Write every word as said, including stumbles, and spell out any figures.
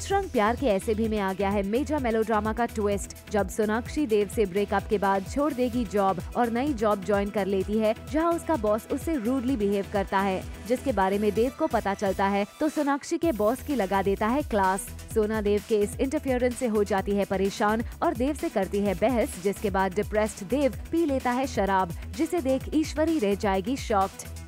कुछ रंग प्यार के ऐसे भी में आ गया है मेजर मेलोड्रामा का ट्विस्ट। जब सोनाक्षी देव से ब्रेकअप के बाद छोड़ देगी जॉब और नई जॉब ज्वाइन कर लेती है, जहां उसका बॉस उससे रूडली बिहेव करता है, जिसके बारे में देव को पता चलता है तो सोनाक्षी के बॉस की लगा देता है क्लास। सोना देव के इस इंटरफियरेंस से हो जाती है परेशान और देव से करती है बहस, जिसके बाद डिप्रेस्ड देव पी लेता है शराब, जिसे देख ईश्वरी रह जाएगी शॉक्ड।